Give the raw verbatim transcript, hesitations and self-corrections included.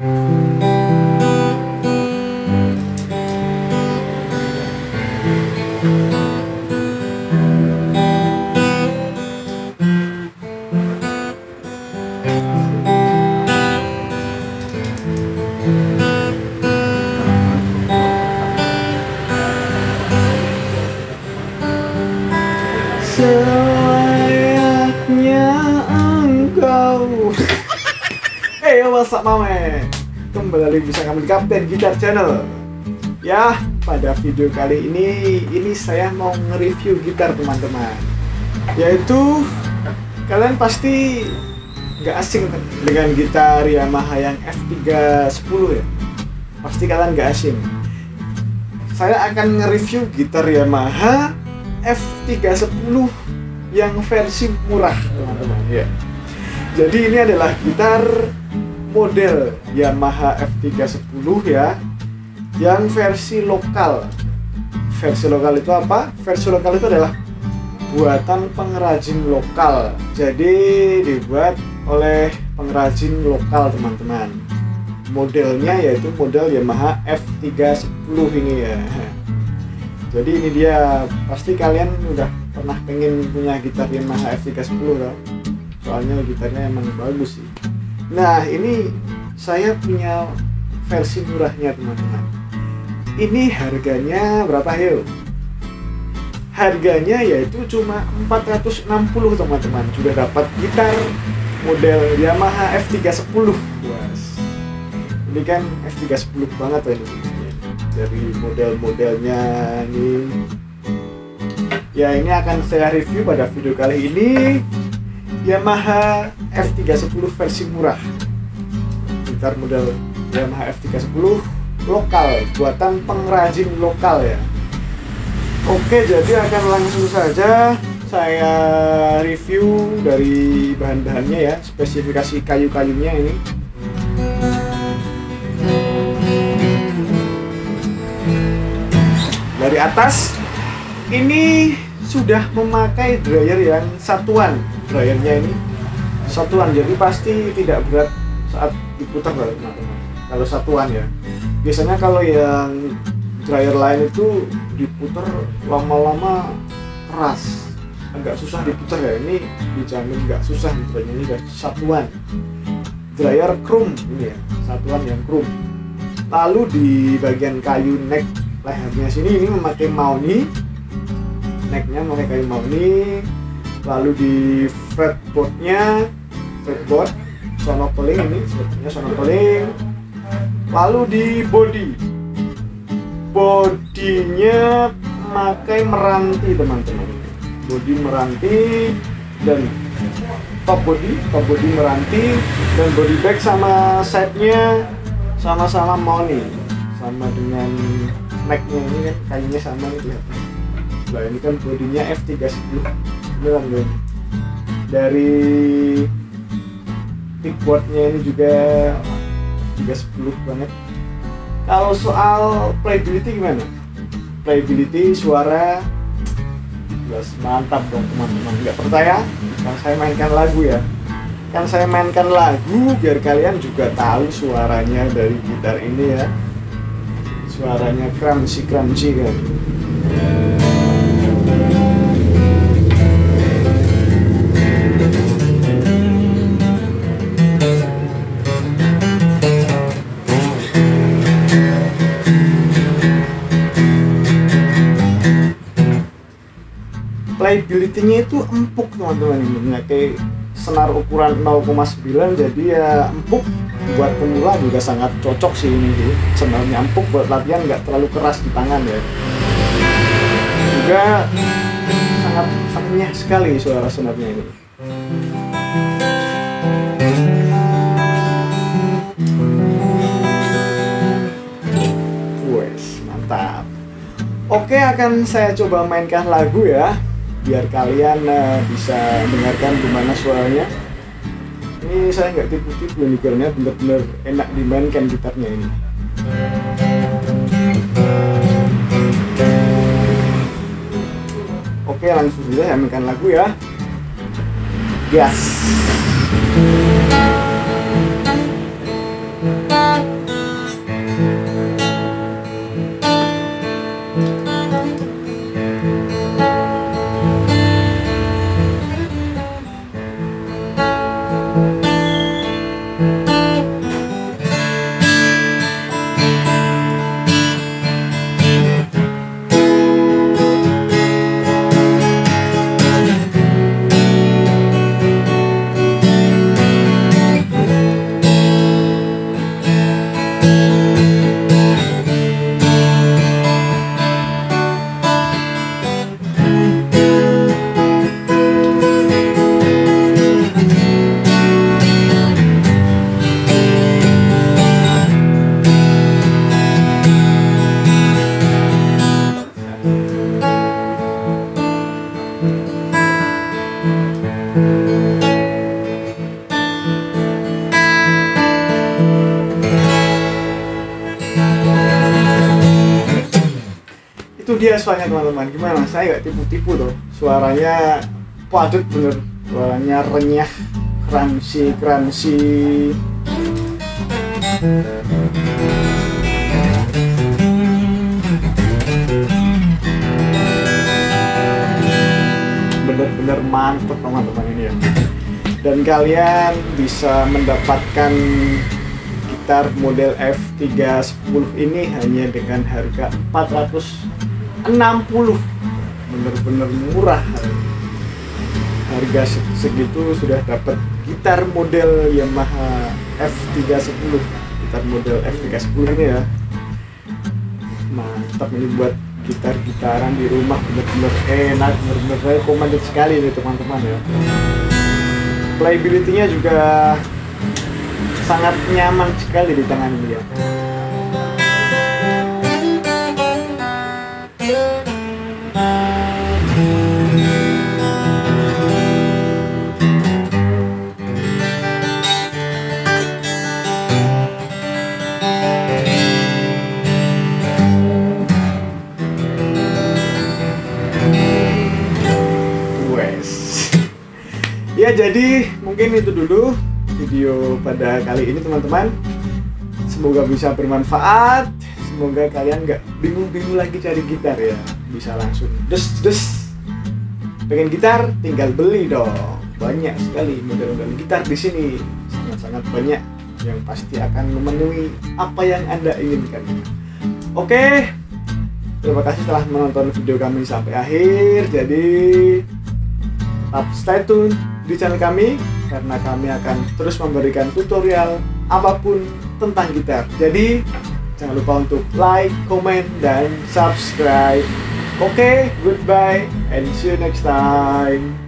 Selayaknya engkau. Hey, what's up mame? Kembali bisa kami di Kapten Gitar Channel. Ya, pada video kali ini Ini saya mau nge-review gitar teman-teman. Yaitu kalian pasti gak asing dengan gitar Yamaha yang F tiga sepuluh ya. Pasti kalian gak asing. Saya akan nge-review gitar Yamaha F tiga sepuluh yang versi murah teman-teman ya. Jadi ini adalah gitar model Yamaha F tiga sepuluh ya, yang versi lokal. Versi lokal itu apa? Versi lokal itu adalah buatan pengrajin lokal. Jadi dibuat oleh pengrajin lokal teman-teman. Modelnya yaitu model Yamaha F tiga sepuluh ini ya. Jadi ini dia, pasti kalian udah pernah pengen punya gitar Yamaha F tiga sepuluh kan? Soalnya gitarnya emang bagus sih. Nah ini saya punya versi murahnya teman-teman. Ini harganya berapa yuk? Harganya yaitu cuma empat ratus enam puluh teman-teman. Sudah dapat gitar model Yamaha F tiga sepuluh. Yes. Ini kan F tiga sepuluh banget loh ini. Dari model-modelnya nih ya, ini akan saya review pada video kali ini Yamaha F tiga sepuluh versi murah, gitar model Yamaha F tiga sepuluh lokal, buatan pengrajin lokal ya. Oke, jadi akan langsung saja saya review dari bahan-bahannya ya, spesifikasi kayu-kayunya ini. Dari atas ini sudah memakai dryer yang satuan, dryernya ini satuan, jadi pasti tidak berat saat diputar teman-teman. Kalau satuan ya, biasanya kalau yang dryer lain itu diputar lama-lama keras, agak susah diputar ya. Ini dijamin nggak susah, dryer ini udah satuan, dryer chrome ini ya, satuan yang chrome. Lalu di bagian kayu neck lehernya sini ini memakai mahogany, necknya memakai kayu mahogany. Lalu di fretboardnya, fretboard sonopeling ini, sebetulnya sonopeling. Lalu di body, bodinya memakai meranti teman-teman, body meranti dan top body, top body meranti, dan body back sama setnya sama-sama mahogany, sama dengan necknya ini kan kayunya sama gitu ya. Nah ini kan bodinya F tiga sepuluh beneran gue. Dari pickboardnya ini juga F tiga sepuluh banget. Kalau soal playability gimana? Playability suara jelas mantap dong teman-teman. Nggak percaya? Kan saya mainkan lagu ya, kan saya mainkan lagu biar kalian juga tahu suaranya dari gitar ini ya. Suaranya crunchy-crunchy kan. Playability-nya itu empuk teman-teman, memakai senar ukuran nol koma sembilan, jadi ya empuk. Buat pemula juga sangat cocok sih ini, senarnya empuk, buat latihan nggak terlalu keras di tangan ya. Juga sangat renyah sekali suara senarnya ini. Wes, mantap. Oke, akan saya coba mainkan lagu ya, biar kalian uh, bisa dengarkan gimana suaranya. Ini saya nggak tipu-tipu, gitarnya bener-bener enak dimainkan gitarnya ini. Oke, langsung saja saya mainkan lagu ya. Gas. dia suaranya teman-teman. Gimana, saya nggak tipu-tipu loh, suaranya padat bener, suaranya renyah, kramsi kramsi. Bener-bener mantep teman-teman ini ya. Dan kalian bisa mendapatkan gitar model F tiga sepuluh ini hanya dengan harga empat ratus enam puluh. Bener-bener murah. Harga segitu sudah dapat gitar model Yamaha F tiga sepuluh. Gitar model F tiga sepuluh ini ya. Mantap ini buat gitar-gitaran di rumah, bener-bener enak, bener-bener recommended sekali nih teman-teman ya. Playability-nya juga sangat nyaman sekali di tangan ini ya. Ya jadi mungkin itu dulu video pada kali ini teman-teman. Semoga bisa bermanfaat. Semoga kalian nggak bingung-bingung lagi cari gitar ya. Bisa langsung des-des. Pengen gitar? Tinggal beli dong. Banyak sekali model-model gitar di sini. Sangat-sangat banyak yang pasti akan memenuhi apa yang Anda inginkan. Oke. Terima kasih telah menonton video kami sampai akhir. Jadi tetap stay tune di channel kami, karena kami akan terus memberikan tutorial apapun tentang gitar. Jadi jangan lupa untuk like, comment, dan subscribe. Oke, okay, goodbye and see you next time.